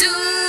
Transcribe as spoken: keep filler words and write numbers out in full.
do.